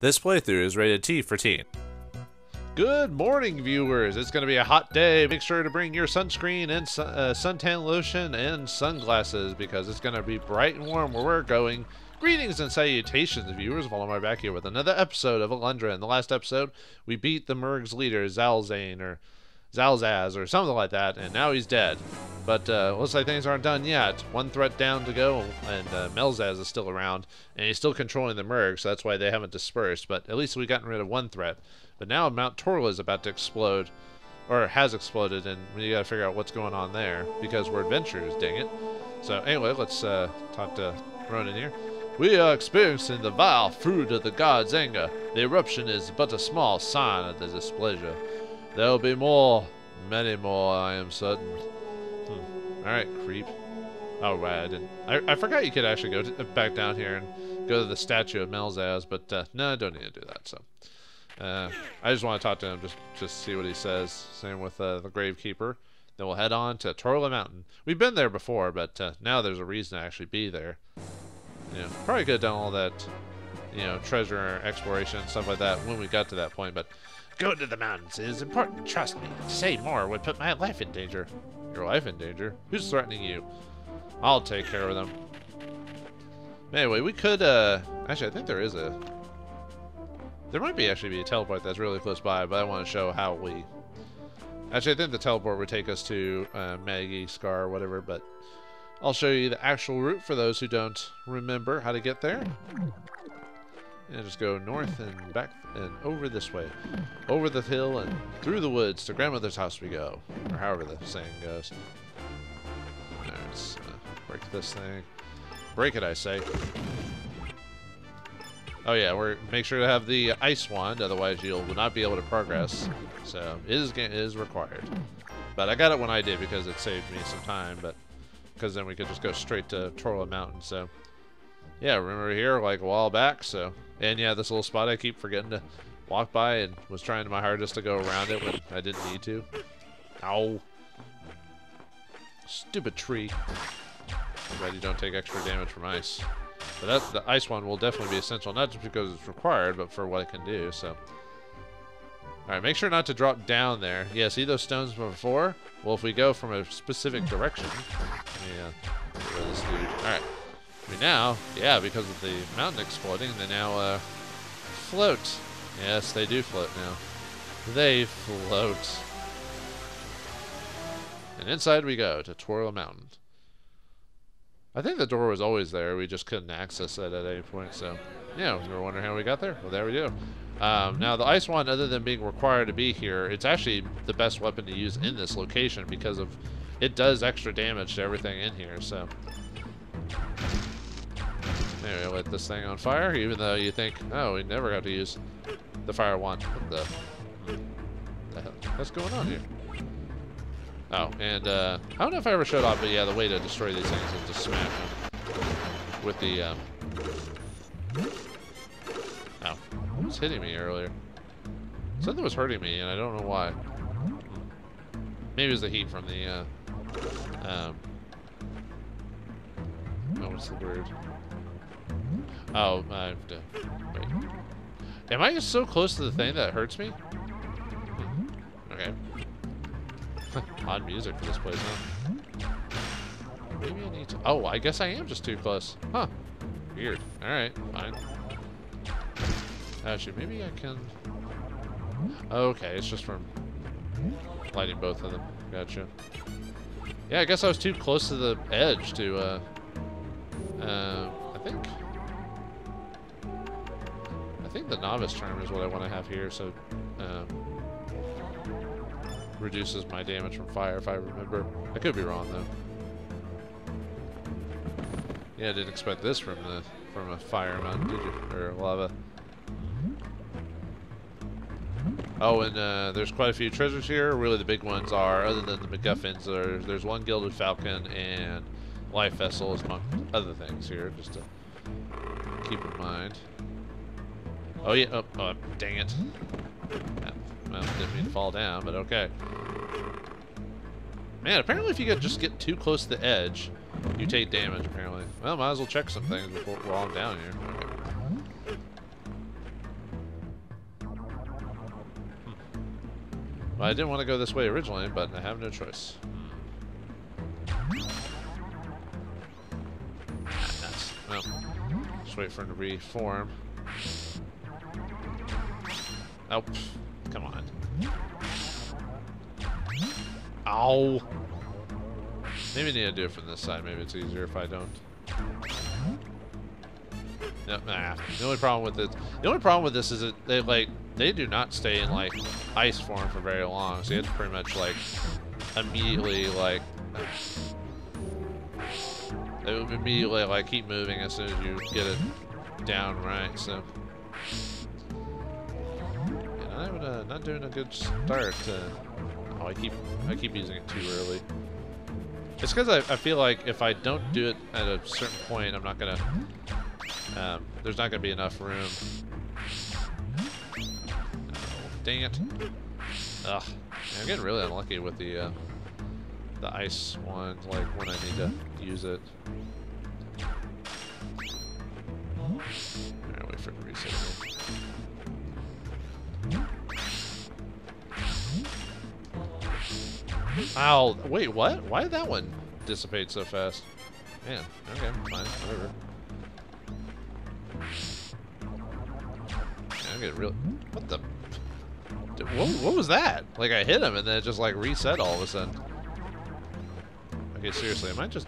This playthrough is rated T for teen. Good morning, viewers. It's going to be a hot day. Make sure to bring your sunscreen and suntan lotion and sunglasses because it's going to be bright and warm where we're going. Greetings and salutations, viewers. Vauldemare back here with another episode of Alundra. In the last episode, we beat the Merg's leader, Zalzane, or Zalzaz, or something like that, and now he's dead. But looks like things aren't done yet. One threat down to go, and Melzaz is still around, and he's still controlling the Merg, so that's why they haven't dispersed. But at least we've gotten rid of one threat. But now Mount Torla is about to explode, or has exploded, and we gotta figure out what's going on there, because we're adventurers, dang it. So anyway, let's talk to Ronan here. We are experiencing the vile fruit of the gods' anger. The eruption is but a small sign of the displeasure. There will be more, many more, I am certain. Alright, creep. Oh, right, I forgot you could actually go to, back down here and go to the statue of Melzaz, but no, I don't need to do that, so. I just want to talk to him, just see what he says. Same with the Gravekeeper. Then we'll head on to Torla Mountain. We've been there before, but now there's a reason to actually be there. You know, probably could have done all that, you know, treasure exploration and stuff like that when we got to that point, but going to the mountains is important, trust me. To say more would put my life in danger. Your life in danger? Who's threatening you? I'll take care of them. Anyway, we could, actually, I think there is a... There might be actually be a teleport that's really close by, but I want to show how we... Actually, I think the teleport would take us to Maggie, Scar, whatever, but... I'll show you the actual route for those who don't remember how to get there. And just go north and back and over this way. Over the hill and through the woods to grandmother's house we go. Or however the saying goes. Alright, let's break this thing. Break it, I say. Oh yeah, we're make sure to have the ice wand, otherwise you will not be able to progress. So it is required. But I got it when I did because it saved me some time, but because then we could just go straight to Torla Mountain, so. Yeah, remember here like a while back, so. And yeah, this little spot I keep forgetting to walk by and was trying my hardest to go around it when I didn't need to. Ow. Stupid tree. I'm glad you don't take extra damage from ice. But that, the ice one will definitely be essential, not just because it's required, but for what it can do, so. Alright, make sure not to drop down there. Yeah, see those stones from before? Well, if we go from a specific direction. Yeah, get rid of this dude. Alright. Now, yeah, because of the mountain exploding, they now float. Yes, they do float now. They float. And inside we go to Torla Mountain. I think the door was always there. We just couldn't access it at any point. So, yeah, we were wondering how we got there. Well, there we go. Now, the ice wand, other than being required to be here, it's actually the best weapon to use in this location because of it does extra damage to everything in here. So. Anyway, let this thing on fire, even though you think, oh, we never got to use the fire wand. What the hell? What's going on here? Oh, and I don't know if I ever showed off, but yeah, the way to destroy these things is to smash them with the. Oh, what was hitting me earlier? Something was hurting me, and I don't know why. Maybe it was the heat from the. Oh, what's the word? Oh, I have to wait. Am I just so close to the thing that it hurts me? Okay. Odd music for this place, huh? Maybe I need to. Oh, I guess I am just too close. Huh. Weird. Alright, fine. Actually, maybe I can. Okay, it's just from lighting both of them. Gotcha. Yeah, I guess I was too close to the edge to, I think. I think the novice charm is what I want to have here, so reduces my damage from fire if I remember. I could be wrong though. Yeah, I didn't expect this from the a fire mountain, did you? Or lava. Oh, and there's quite a few treasures here. Really, the big ones are, other than the MacGuffins, there's one Gilded Falcon and life vessels among other things here, just to keep in mind. Oh yeah, oh, dang it. Well, didn't mean to fall down, but okay. Man, apparently if you just get too close to the edge, you take damage, apparently. Well, might as well check some things before, while I'm down here. Okay. Well, I didn't want to go this way originally, but I have no choice. Nice. Well, just wait for him to reform. Oh, come on. Ow! Maybe I need to do it from this side. Maybe it's easier if I don't. No, nah. The only problem with it, the only problem with this is that they do not stay in like ice form for very long. So you have to pretty much like immediately like they would immediately like keep moving as soon as you get it down right. So. I'm not doing a good start. Oh, I keep using it too early. It's because I feel like if I don't do it at a certain point, I'm not gonna. There's not gonna be enough room. Oh, dang it! Ugh, I'm getting really unlucky with the ice one. Like when I need to use it. Alright, wait for it to reset. Ow, wait, what? Why did that one dissipate so fast? Man, okay, fine, whatever. Man, I'm getting real. What the? What was that? Like, I hit him and then it just, like, reset all of a sudden. Okay, seriously, am I just.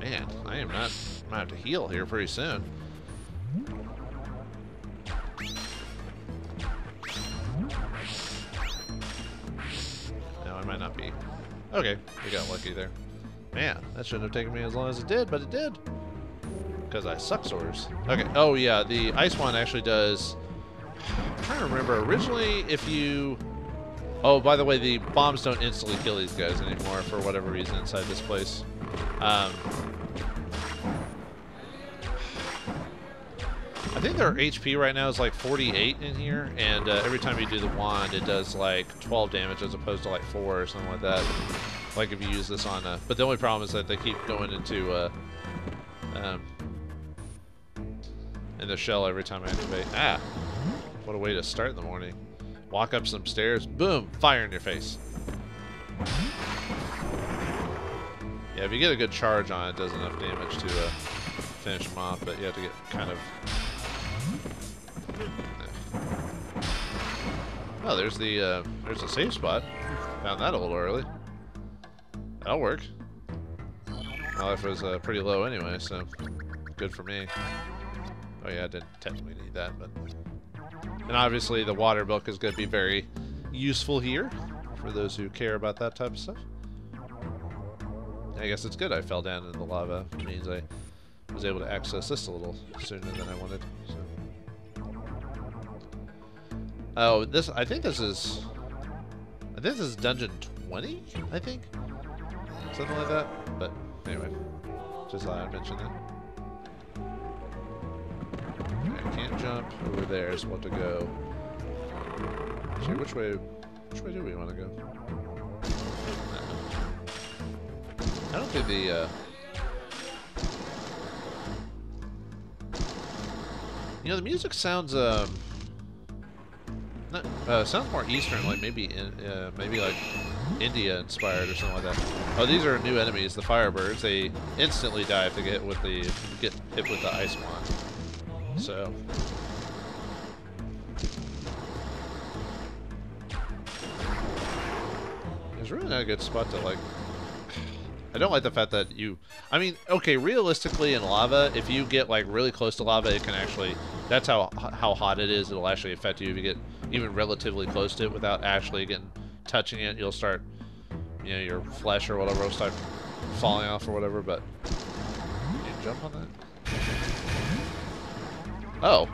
Man, I am not. I'm gonna have to heal here pretty soon. No, I might not be. Okay, we got lucky there. Man, that shouldn't have taken me as long as it did, but it did. Because I suck sores. Okay, oh yeah, the ice one actually does. I'm trying to remember. Originally, if you. Oh, by the way, the bombs don't instantly kill these guys anymore for whatever reason inside this place. I think their HP right now is like 48 in here, and every time you do the wand, it does like 12 damage as opposed to like 4 or something like that. Like if you use this on but the only problem is that they keep going into in the shell every time I activate. Ah, what a way to start in the morning. Walk up some stairs, boom, fire in your face. Yeah, if you get a good charge on it, it does enough damage to finish them off, but you have to get kind of. Oh, there's a safe spot. Found that a little early. That'll work. My life was pretty low anyway, so good for me. Oh yeah, I didn't technically need that, but. And obviously the water milk is going to be very useful here for those who care about that type of stuff. I guess it's good I fell down into the lava. It means I was able to access this a little sooner than I wanted. So. Oh, this, I think this is dungeon 20, I think? Something like that, but anyway, just thought I'd mention that. I can't jump over there, so we'll have to go. Actually, which way do we want to go? I don't think the, you know, the music sounds, not, sounds more Eastern, like maybe maybe like India inspired or something like that. Oh, these are new enemies, the Firebirds. They instantly die if they get hit with the ice wand. So. It's really not a good spot to like. I don't like the fact that you. I mean, okay, realistically in lava, if you get like really close to lava, it can actually. That's how hot it is. It'll actually affect you if you get even relatively close to it without actually getting touching it. You'll start, you know, your flesh or whatever will start falling off or whatever. But can you jump on that? Oh,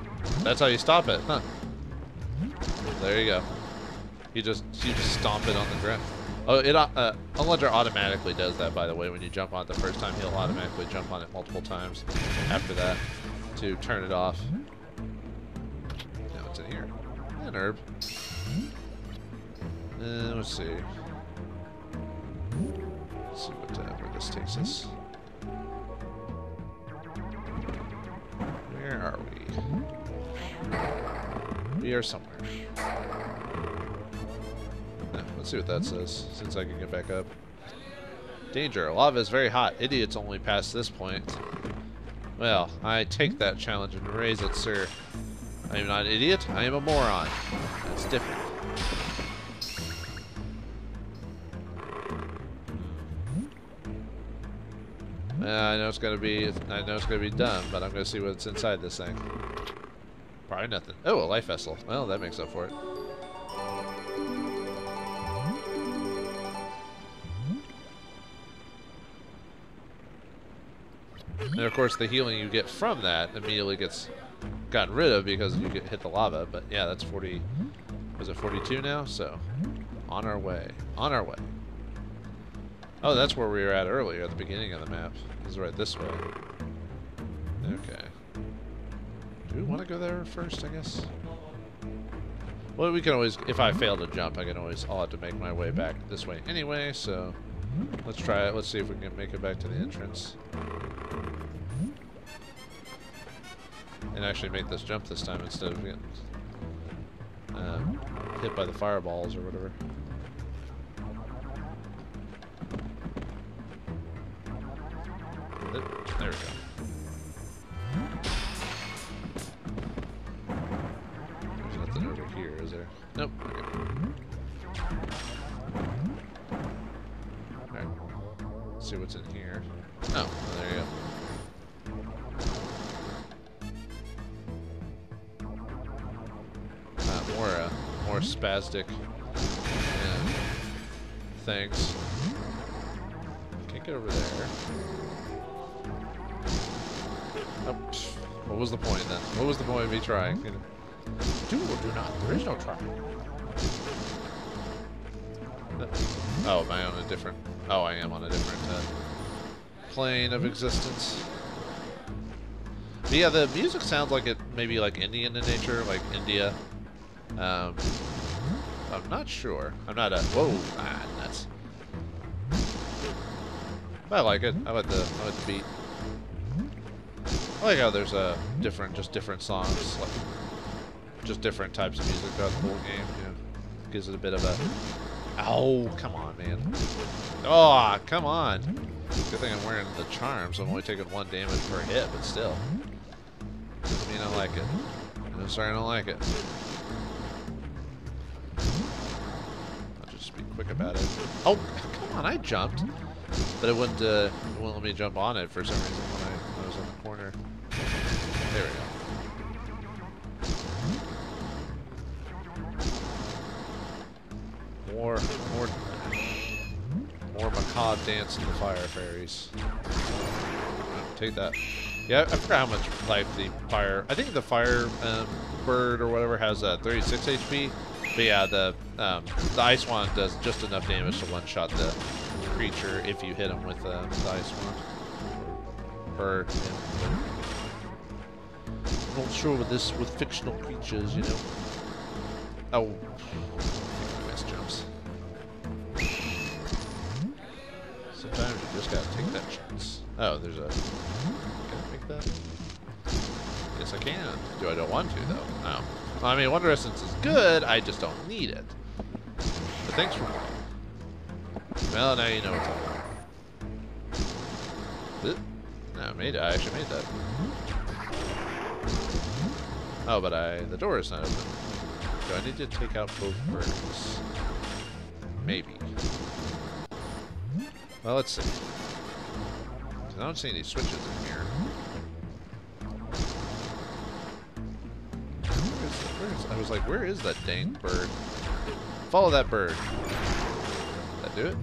that's how you stop it, huh? There you go. You just stomp it on the ground. Oh, it Alundra automatically does that, by the way. When you jump on it the first time, he'll automatically jump on it multiple times after that to turn it off. Now it's in here. An herb. Let's see. Let's see where this takes us. be here somewhere. Let's see what that says, since I can get back up. Danger. Lava is very hot. Idiots only pass this point. Well, I take that challenge and raise it, sir. I am not an idiot. I am a moron. That's different. I know it's gonna be dumb, but I'm gonna see what's inside this thing. Probably nothing. Oh, a life vessel. Well, that makes up for it. And of course, the healing you get from that immediately gets gotten rid of because you get hit the lava. But yeah, that's 40. Was it 42 now? So, on our way. On our way. Oh, that's where we were at earlier at the beginning of the map. It was right this way. Okay. Do we want to go there first, I guess? Well, we can always, if I fail to jump, I can always, I'll have to make my way back this way anyway, so let's try it. Let's see if we can make it back to the entrance. And actually make this jump this time instead of getting hit by the fireballs or whatever. There we go. There's nothing over here, is there? Nope. Okay. Alright. Let's see what's in here. Oh, there you go. More spastic things. Can't get over there. Oh, what was the point then? What was the point of me trying? Do or do not. There is no try. Oh, am I on a different... Oh, I am on a different plane of existence. But yeah, the music sounds like it may be like Indian in nature, like India. I'm not sure. I'm not a... Whoa, nuts. But I like it. I like the beat. I like how there's just different songs, like just different types of music throughout the whole game. You know, gives it a bit of a. Oh, come on, man! Oh, come on! Good thing I'm wearing the charms. I'm only taking 1 damage per hit, but still. Doesn't mean I like it. I'm sorry, I don't like it. I'll just be quick about it. Oh, come on! I jumped, but it wouldn't let me jump on it for some reason when I was on the corner. There we go. More macabre dance in the fire fairies. Take that. Yeah, I forgot how much life the fire... I think the fire bird or whatever has 36 HP. But yeah, the ice wand does just enough damage to one-shot the creature if you hit him with the ice wand. Bird. Yeah. Not sure with this, with fictional creatures, you know. Oh, I missed jumps. Sometimes you just gotta take that chance. Oh, there's a. Can I pick that? Yes, I can. Do I don't want to though? No. Well, I mean, Wonder Essence is good. I just don't need it. But thanks for playing. Well, now you know what's up. No, I actually made that. Oh, but the door is not open. Do I need to take out both birds? Maybe. Well, let's see. I don't see any switches in here. I was like, where is that dang bird? Follow that bird. Did that do it?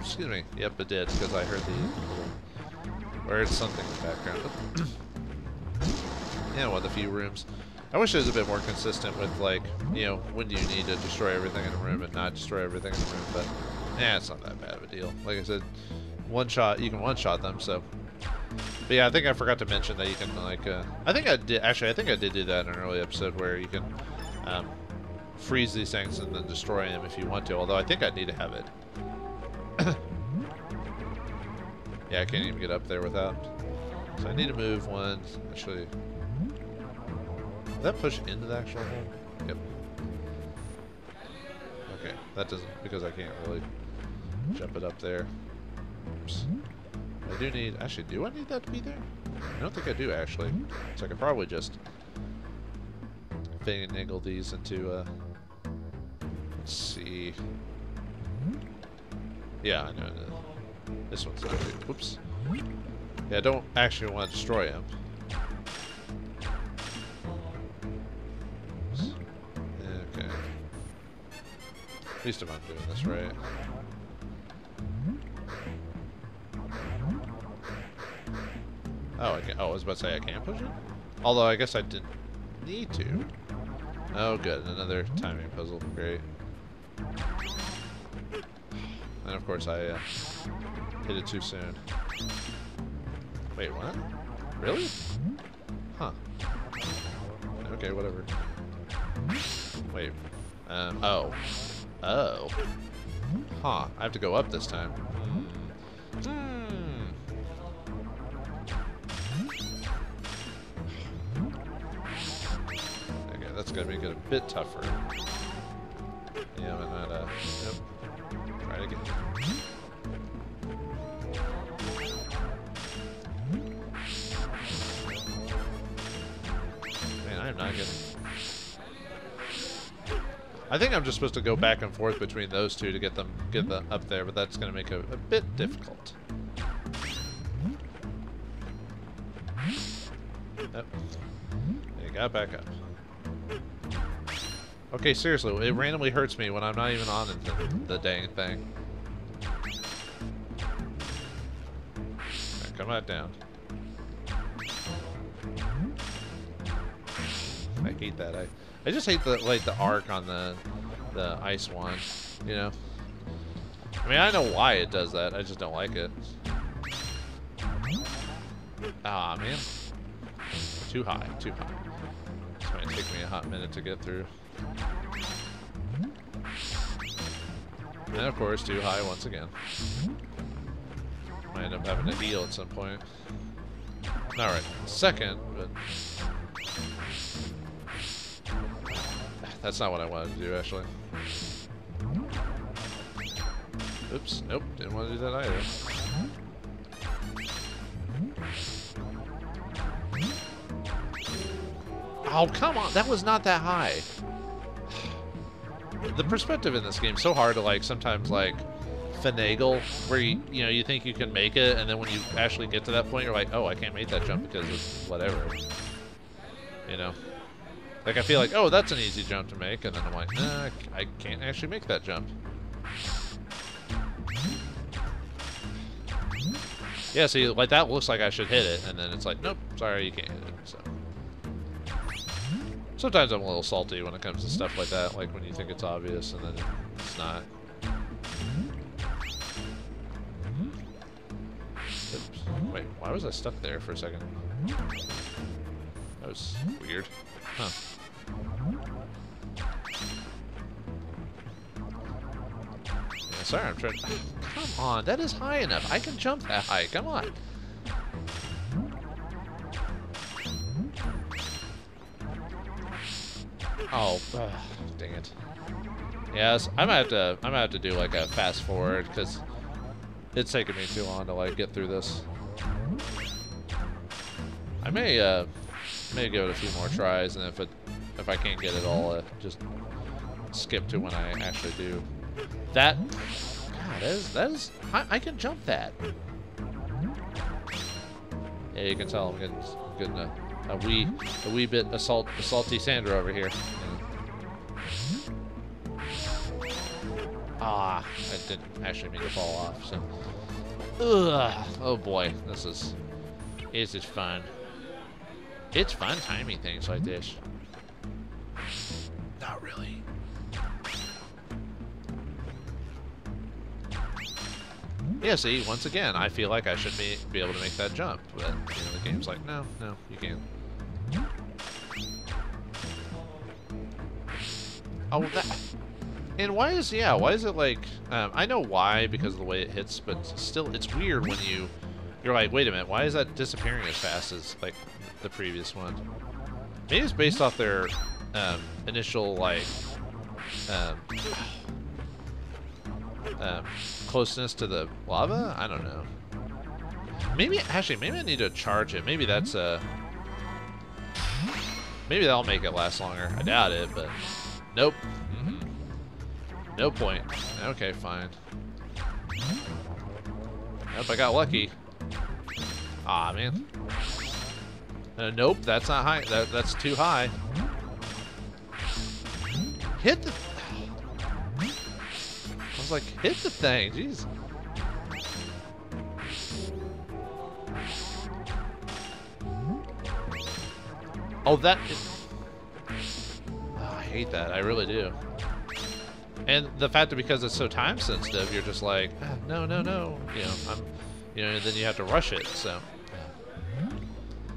Excuse me. Yep, it did, because I heard the little... Or it's something in the background. Yeah, one of the few rooms. I wish it was a bit more consistent with, like, you know, when do you need to destroy everything in a room and not destroy everything in a room, but yeah, it's not that bad of a deal. Like I said, you can one-shot them, so. But yeah, I think I forgot to mention that you can, like, I think I did do that in an early episode where you can freeze these things and then destroy them if you want to, although I think I need to have it. Yeah, I can't even get up there without. So I need to move one, actually. that push into the actual hole? Yep. Okay, that doesn't, because I can't really jump it up there. Oops. I do need, actually, do I need that to be there? I don't think I do, actually. So I could probably just finagle these into, let's see. Yeah, I know. This one's actually, whoops. Yeah, I don't actually want to destroy him. Okay. At least if I'm doing this right. Oh, I can't. Oh, I was about to say I can't push it? Although, I guess I didn't need to. Oh, good. Another timing puzzle. Great. And, of course, I hit it too soon. Wait, what? Really? Huh. Okay, whatever. Wait. Oh. Oh. Huh. I have to go up this time. That's gonna make it a bit tougher. Yeah, but not a. Yep. Try it again. Man, I am not getting. I think I'm just supposed to go back and forth between those two to get them up there, but that's gonna make it a bit difficult. Yep. They got back up. Okay, seriously, it randomly hurts me when I'm not even on the dang thing. Right, come on down. I hate that. I just hate the like the arc on the ice one. You know. I mean, I know why it does that. I just don't like it. Ah, man. Too high. Too high. It's gonna take me a hot minute to get through. And of course, too high once again. Might end up having to heal at some point. Not right second, but that's not what I wanted to do actually. Oops, nope, didn't want to do that either. Oh, come on, that was not that high. The perspective in this game is so hard to like sometimes like finagle where you know you think you can make it, and then when you actually get to that point you're like, oh, I can't make that jump because of whatever, you know. Like I feel like, oh, that's an easy jump to make, and then I'm like, nah, I can't actually make that jump. Yeah, see, like that looks like I should hit it, and then it's like, nope, sorry, you can't hit it. So sometimes I'm a little salty when it comes to stuff like that, like when you think it's obvious and then it's not. Oops. Wait, why was I stuck there for a second? That was weird. Huh. Yeah, sorry, I'm trying to... Come on, that is high enough. I can jump that high. Come on. Oh, dang it! Yes, I'm gonna have to do like a fast forward because it's taking me too long to like get through this. I may give it a few more tries, and if I can't get it all, just skip to when I actually do that. God, that is I can jump that. Yeah, you can tell I'm getting good enough. A wee bit salty Sandra over here. Ah, I didn't actually mean to fall off. So, ugh, oh boy, this is fun. It's fun timing things like this. Not really. Yeah, see, once again, I feel like I should be able to make that jump, but you know, the game's like, no, you can't. Oh, that... And why is it like... I know why, because of the way it hits, but still, it's weird when you're like, wait a minute, why is that disappearing as fast as, like, the previous one? Maybe it's based off their initial, like, closeness to the lava? I don't know. Maybe, actually, maybe I need to charge it. Maybe that's a... Maybe that'll make it last longer. I doubt it, but... Nope. Mm-hmm. No point. Okay, fine. Nope, I got lucky. Aw, man. Nope, that's not high. That's too high. Hit the... I was like, hit the thing. Jeez. Oh, that is... Oh, I hate that. I really do. And the fact that because it's so time sensitive, you're just like, ah, no, no, no. You know, and then you have to rush it. So,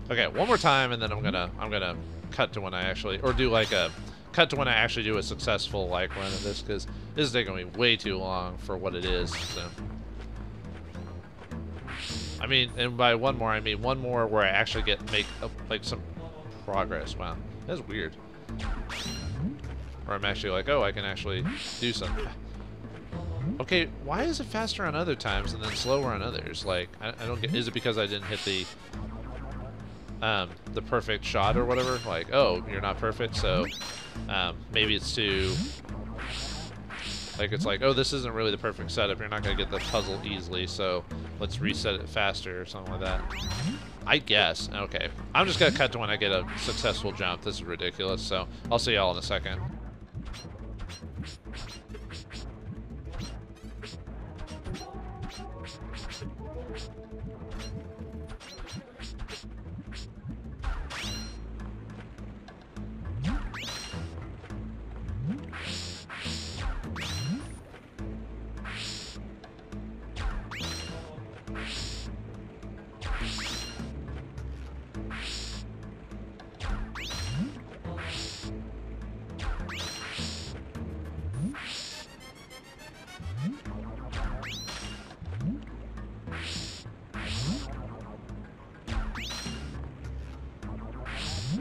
okay, one more time, and then I'm gonna cut to when I actually, or do like a cut to when I actually do a successful like run of this, because this is taking me way too long for what it is. So, I mean, and by one more, I mean one more where I actually make some progress. Wow, that's weird. Or I'm actually like, oh, I can actually do something. Okay, why is it faster on other times and then slower on others? Like, I don't get. Is it because I didn't hit the perfect shot or whatever? Like, oh, you're not perfect, so maybe it's too. Like, it's like, oh, this isn't really the perfect setup. You're not gonna get the puzzle easily, so let's reset it faster or something like that. I guess. Okay, I'm just gonna cut to when I get a successful jump. This is ridiculous. So I'll see y'all in a second.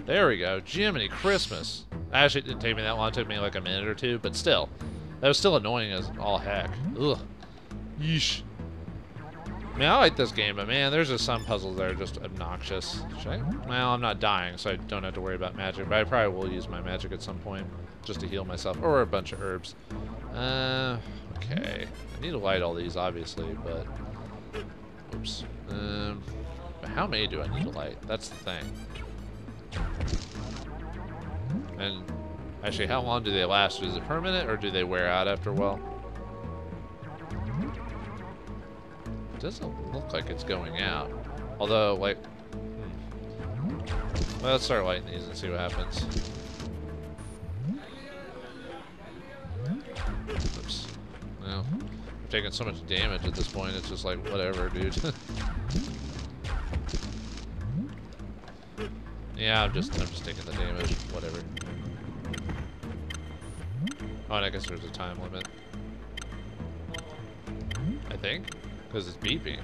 There we go. Jiminy Christmas. Actually, it didn't take me that long. It took me like a minute or two, but still. That was still annoying as all heck. Ugh. Yeesh. I mean, I like this game, but man, there's just some puzzles that are just obnoxious. Well, I'm not dying, so I don't have to worry about magic, but I probably will use my magic at some point just to heal myself, or a bunch of herbs. Okay. I need to light all these, obviously, but... Oops. But how many do I need to light? That's the thing. And actually, how long do they last? Is it permanent, or do they wear out after a while? It doesn't look like it's going out. Although, like... Well, let's start lighting these and see what happens. Oops. Well, I'm taking so much damage at this point, it's just like, whatever, dude. Yeah, I'm just taking the damage. Whatever. Oh, and I guess there's a time limit. I think, because it's beeping.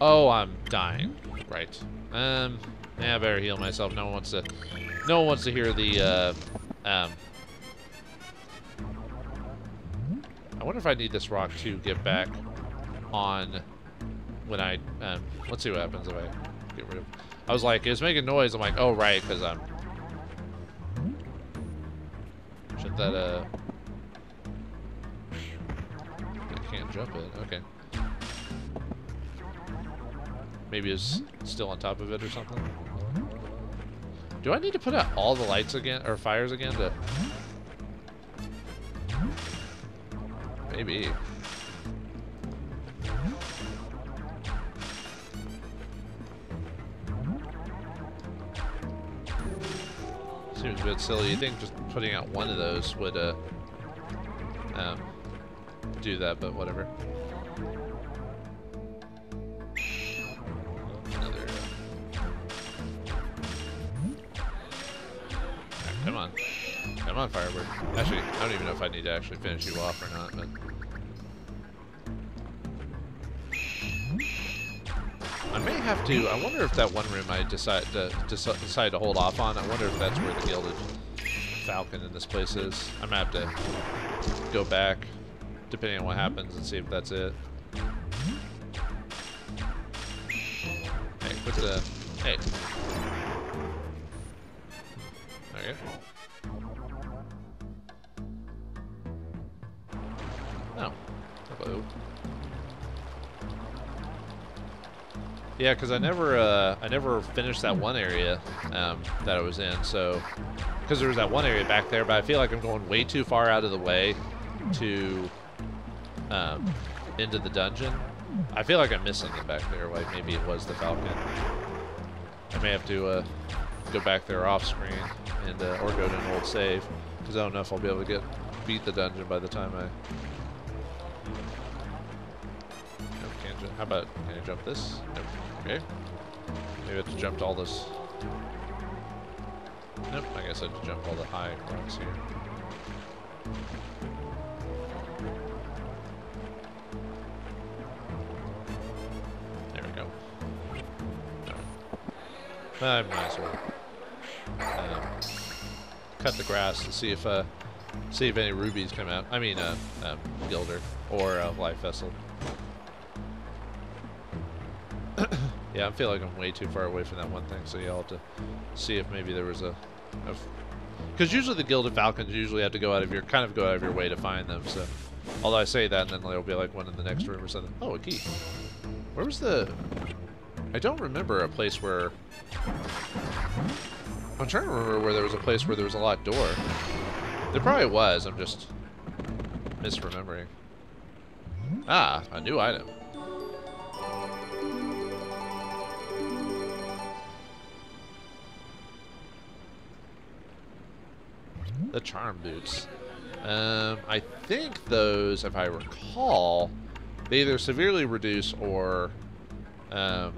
Oh, I'm dying. Right. Yeah, I better heal myself. No one wants to hear the. I wonder if I need this rock to get back on when I. Let's see what happens if I get rid of. I was like, it was making noise. I'm like, oh, right, because I'm... Should that, I can't jump it. Okay. Maybe it's still on top of it or something. Do I need to put out all the lights again, or fires again? To... Maybe. Seems a bit silly. You think just putting out one of those would do that, but whatever. Another. Right, come on, come on, Firebird. Actually, I don't even know if I need to actually finish you off or not, but I may have to. I wonder if that one room I decide to hold off on. I wonder if that's where the Gilded Falcon in this place is. I'm gonna have to go back, depending on what happens, and see if that's it. Hey, put the. Hey. Okay. Oh. Hello. Yeah, because I never finished that one area that I was in. So, because there was that one area back there, but I feel like I'm going way too far out of the way to into the dungeon. I feel like I'm missing it back there. Like maybe it was the Falcon. I may have to go back there off screen and or go to an old save, because I don't know if I'll be able to beat the dungeon by the time I. How about, can I jump this? Nope. Okay. Maybe I have to jump to all this. Nope, I guess I have to jump all the high rocks here. There we go. No. I might as well cut the grass and see if any rubies come out. I mean, Gilder or Life Vessel. Yeah, I feel like I'm way too far away from that one thing, so you'll have to see if maybe there was a... Because usually the Gilded Falcons usually have to go out of your way to find them, so... Although I say that, and then there'll be like one in the next room or something. Oh, a key. Where was the... I don't remember a place where... I'm trying to remember where there was a place where there was a locked door. There probably was, I'm just... misremembering. Ah, a new item. The Charm Boots. I think those, if I recall, they either severely reduce or... I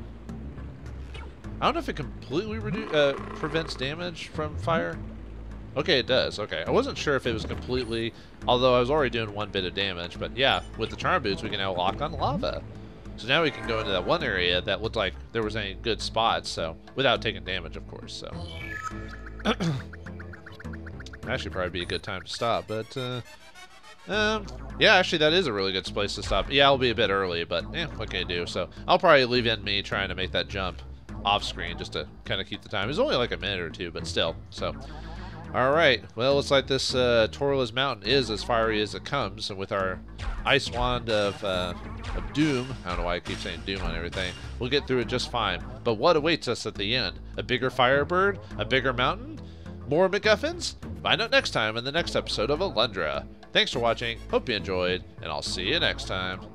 don't know if it completely prevents damage from fire. Okay, it does. Okay, I wasn't sure if it was completely... Although I was already doing one bit of damage. But yeah, with the Charm Boots, we can now lock on lava. So now we can go into that one area that looked like there was any good spots. So, without taking damage, of course. So... That should probably be a good time to stop, but, yeah, actually, that is a really good place to stop. Yeah, I'll be a bit early, but, eh, what can I do? So, I'll probably leave in me trying to make that jump off screen just to kind of keep the time. It's only like a minute or two, but still, so. All right, well, looks like this Torla's Mountain is as fiery as it comes, and with our Ice Wand of Doom, I don't know why I keep saying Doom on everything, we'll get through it just fine. But what awaits us at the end? A bigger firebird? A bigger mountain? More MacGuffins? Find out next time in the next episode of Alundra. Thanks for watching, hope you enjoyed, and I'll see you next time.